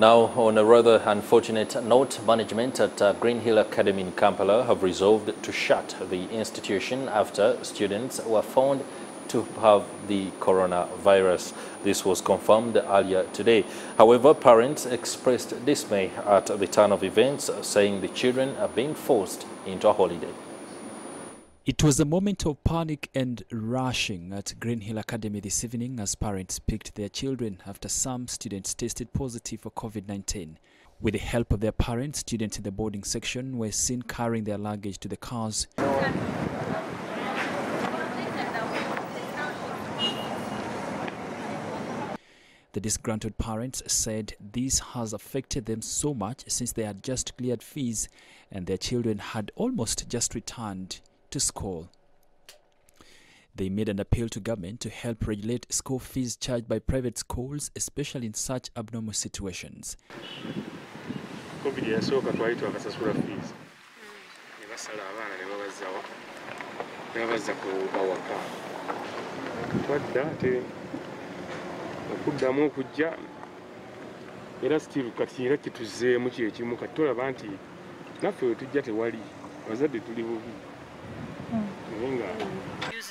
Now, on a rather unfortunate note, management at Green Hill Academy in Kampala have resolved to shut the institution after students were found to have the coronavirus. This was confirmed earlier today. However, parents expressed dismay at the turn of events, saying the children are being forced into a holiday. It was a moment of panic and rushing at Green Hill Academy this evening as parents picked their children after some students tested positive for COVID-19. With the help of their parents, students in the boarding section were seen carrying their luggage to the cars. The disgruntled parents said this has affected them so much since they had just cleared fees and their children had almost just returned to school. They made an appeal to government to help regulate school fees charged by private schools, especially in such abnormal situations. Use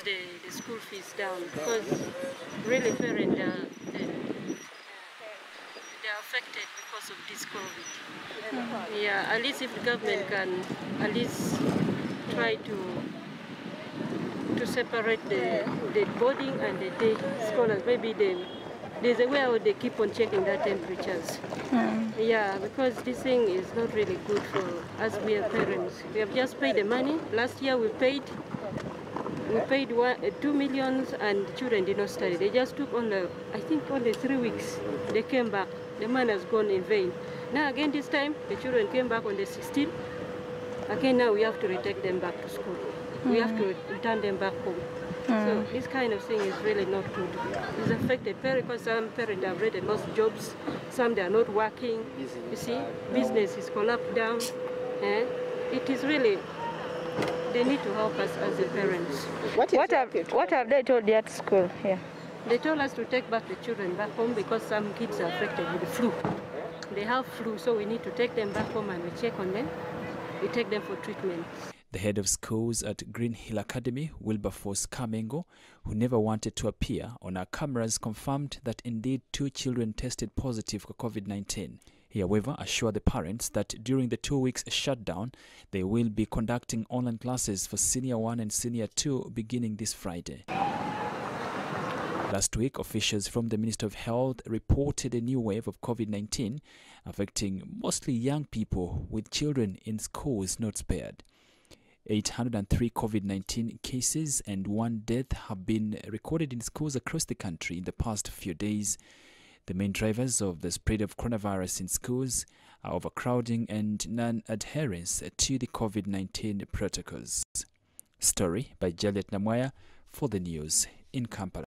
the school fees down because really parents they are affected because of this COVID. Yeah, at least if the government can at least try to separate the boarding and the day scholars. Maybe there's a way how they keep on checking their temperatures. Yeah, because this thing is not really good for us. We are parents. We have just paid the money. Last year we paid 2 million and the children did not study. They just took only 3 weeks. They came back. The money has gone in vain. Now again this time the children came back on the 16th. Again now we have to retake them back to school. We have to return them back home. So this kind of thing is really not good. It's affected parents because some parents have already lost jobs, some they are not working. You see, business is collapsed down. It is really, they need to help us as the parents. What have they told you at school here? They told us to take back the children back home because some kids are affected with the flu. They have flu, so we need to take them back home and we check on them. We take them for treatment. The head of schools at Green Hill Academy, Wilberforce Kamengo, who never wanted to appear on our cameras, confirmed that indeed 2 children tested positive for COVID-19. He, however, assured the parents that during the 2 weeks shutdown, they will be conducting online classes for Senior 1 and Senior 2 beginning this Friday. Last week, officials from the Ministry of Health reported a new wave of COVID-19 affecting mostly young people, with children in schools not spared. 803 COVID-19 cases and 1 death have been recorded in schools across the country in the past few days. The main drivers of the spread of coronavirus in schools are overcrowding and non-adherence to the COVID-19 protocols. Story by Juliet Namoya for the news in Kampala.